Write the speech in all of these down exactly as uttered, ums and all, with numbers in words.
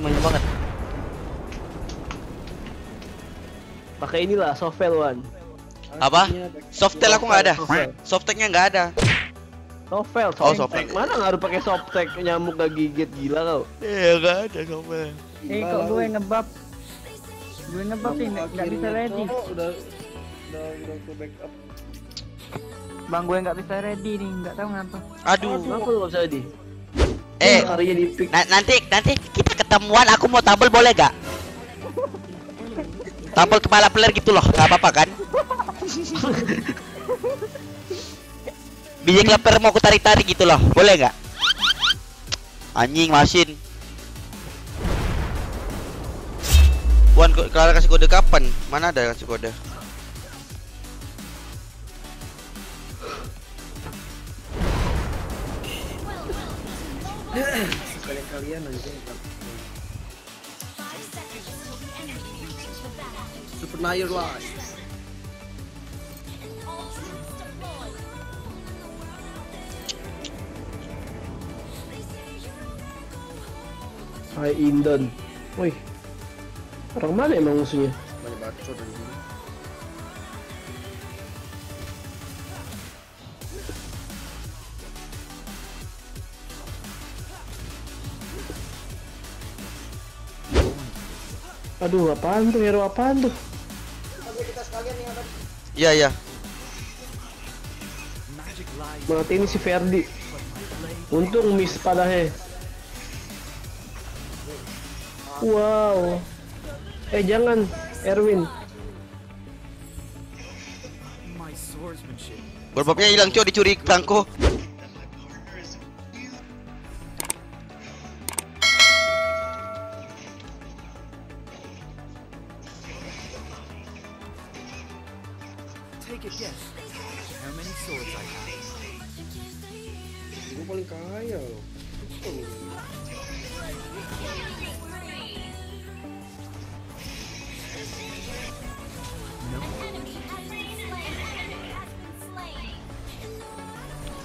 lumayan banget. Pakai inilah software one. Apa? Softtel aku nggak ada. Softteknya nggak ada. Softtel. Oh softtel. Mana nggak harus pakai softtek nyamuk gak gigit gila kau? Iya nggak ada softtel. Eh kok gue ngebab? Gue ngebab sih nggak bisa ready. Udah udah udah ke backup. Bang gue nggak bisa ready nih, nggak tahu ngapa. Aduh. Kenapa lu nggak bisa ready? Eh nanti nanti kita ketemuan aku mau tampil boleh gak? Tampil kepala player gitu loh, nggak apa-apa kan? Biji klepper mau aku tarik-tarik gitu loh, boleh nggak? Anjing masin. Wan kalau kasih kode kapan? Mana ada kasih kode? Kalian aja Super Mario Live. Hai Indon. Woi. Orang mana emang musuhnya? Banyak bacot dari sini. Aduh, apaan tuh? Hero apaan tuh? Iya, iya. Matiin si Ferdi. Untung miss padahal. Wow. Eh, jangan, Erwin. Berbobnya hilang, coy, dicuri Franco.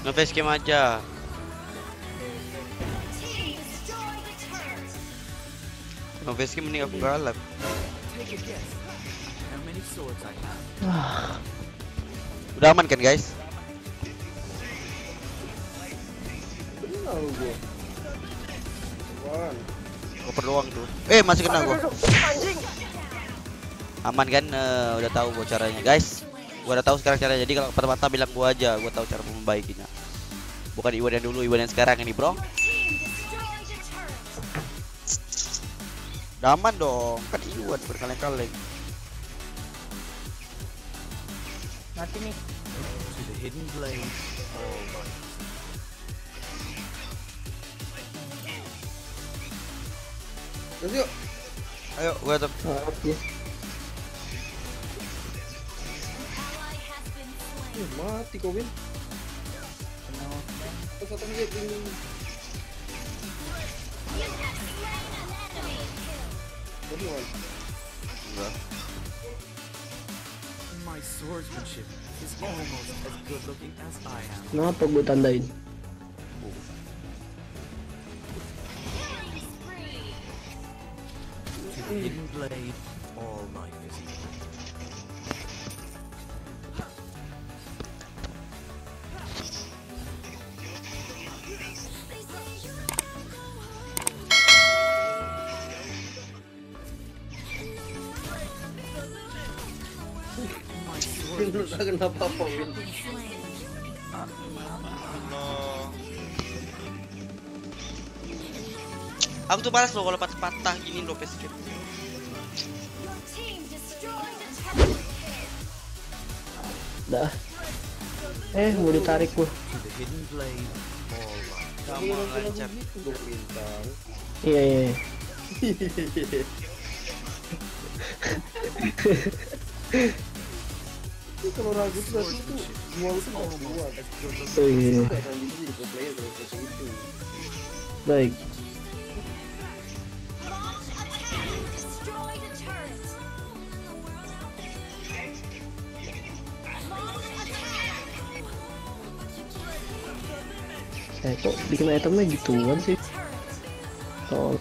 Nge-face game aja. Nge-face game mending aku galak. Udah aman kan guys? Gua perluang tuh. Eh masih kena gua. Aman kan? Uh, udah tahu gua caranya guys. Gua udah tahu sekarang caranya, jadi kalau permata bilang gua aja, gua tahu cara membaikinya. Bukan Iwan yang dulu, Iwan yang sekarang ini bro. Daman dong, kan Iwan berkaleng-kaleng. Mati nih. Yuk, ayo gua top. Mati kau Win. Kenapa gue tandain? Kenapa Win? Aku tuh balas loh kalau patah-patah gini loh peskip. Dah. Eh mau ditarik gua. Kamu lancar gua bintang. Iya iya. Kalau ragu tuh itu gua itu mau gua. Baik. Eh kok bikin itemnya gituan sih? Tolong.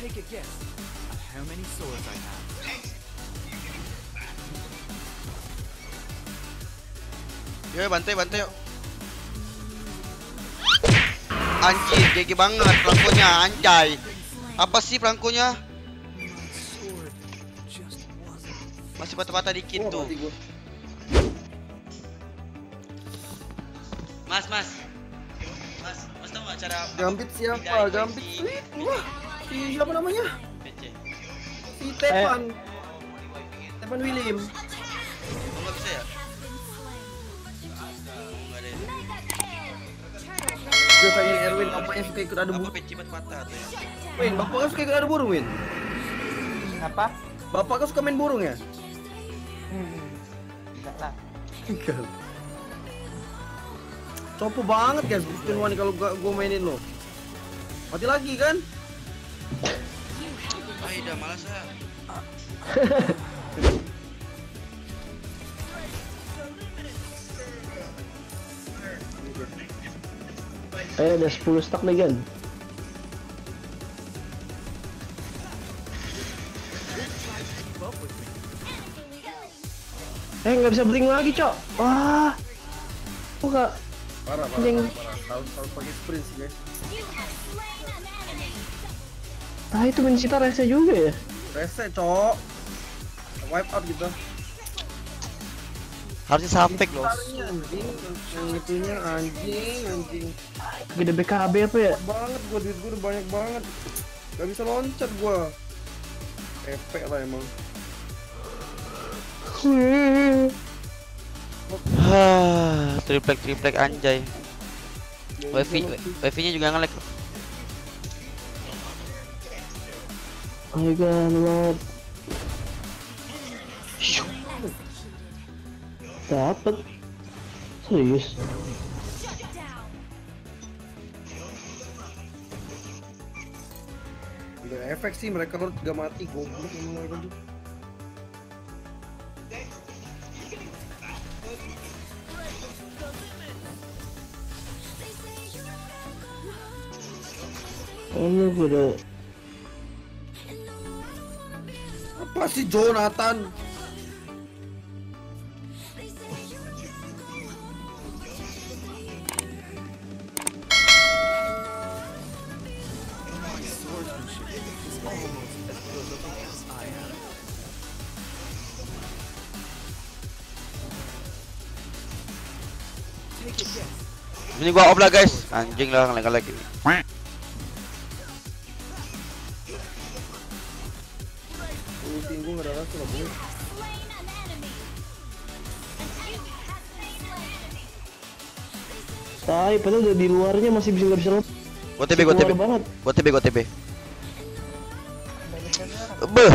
take a guess at how many swords I have. Yo, bantai, bantai. Anjing, gede banget perangkonya, anjay. Apa sih perangkonya? Masih patah-patah dikit tuh. Mas, mas. Mas, mas tahu enggak cara Gambit siapa? Gambit Sleep. Wah, siapa namanya? Si Tepan. Tepan William. Enggak bisa ya? Gue pengen Erwin, bapaknya suka ikut adu burung. Win, bapaknya suka ikut adu burung, Win. Apa? Bapaknya suka main burung ya? Hmm, enggak lah. Enggak. Copo banget guys, bukan wani kalau gue mainin lo. Mati lagi kan? Ah, udah malas ya. Eh, ada sepuluh stack nih kan? Eh, nggak bisa bling lagi, Cok. Wah. Kok nggak? Parah, parah, parah, parah. Harus pakai sprint sih, guys. Nah, itu mencita rese juga ya? Rese, Cok. Wipe out gitu. Harusnya sampek loh. Anjing, itunya anjing, anjing. Gede B K B apa ya? Banget gua, duit gua banyak banget. Gak bisa loncat gua. Efek lah emang. Hah, triplek triplek anjay. Wifi wifi-nya juga nge-lag. Oh my god. Dapat serius. Udah efek sih mereka lord gak mati, goblok emang lagi. Ini pada apa sih Jonathan? Ini gua off lah guys, anjing lah ngelag-ngelag ini. Tay, padahal udah di luarnya masih bisa nggak bisa lo. Gotb, gotb, gotb, gotb. Beh.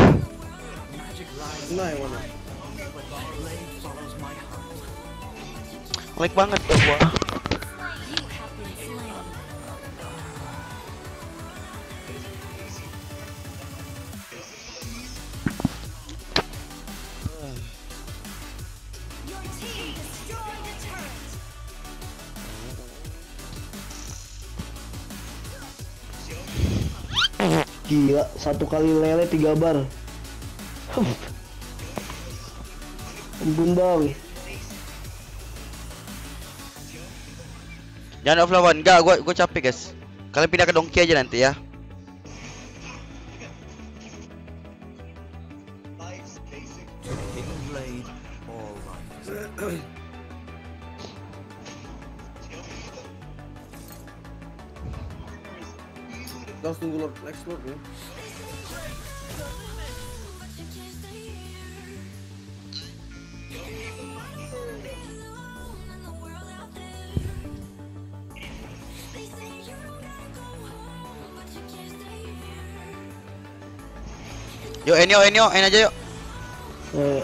Like banget tuh gua. Gila, satu kali lele tiga bar. Bunda weh. Jangan off lawan, enggak, gua gua capek guys. Kalian pindah ke donki aja nanti ya. Harus tunggu Lord Lex Lord ya. Yuk, Enyo, Enyo, Enyo aja yuk. Eh.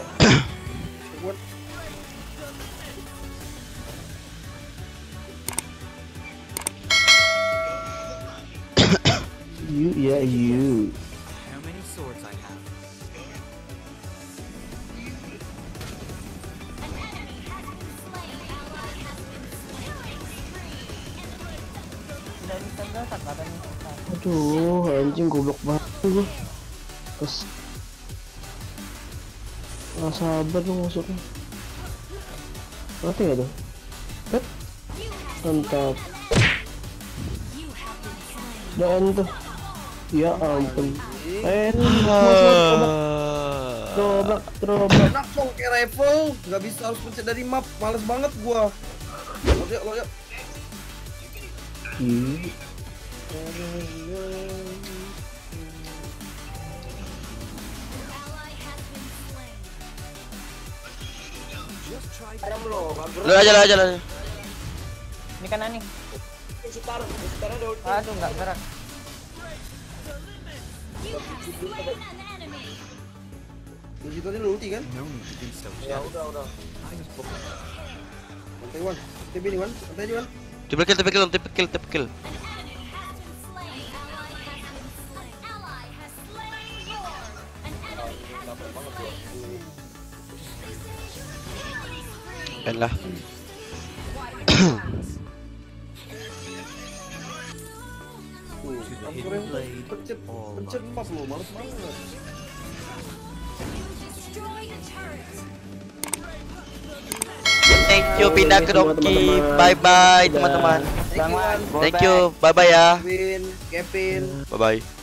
You, yeah, you. How many swords I have? An enemy has been slain. Ally has been slain. Dari tanda tak ada. Aduh, anjing goblok banget. بس اصعب موصول ما تقدر انت ده انت يا امبل ايه throwback throwback langsung ke level nggak bisa, harus pencet dari map, males banget gua. Lo yuk lo yuk lo aja lo aja lo aja ini kan aneh aduh nggak gerak. Disitu aja lu ulti kan? Ya udah udah Lantai Wan, T B nih Wan, lantai aja Wan. Triple kill, triple kill, triple kill, triple kill. Elah. Pencet, pencet pas lu, males banget. Thank you pindah ke Rocky. Bye bye teman-teman. Thank you. Bye bye ya. Kevin, Kevin. Bye bye.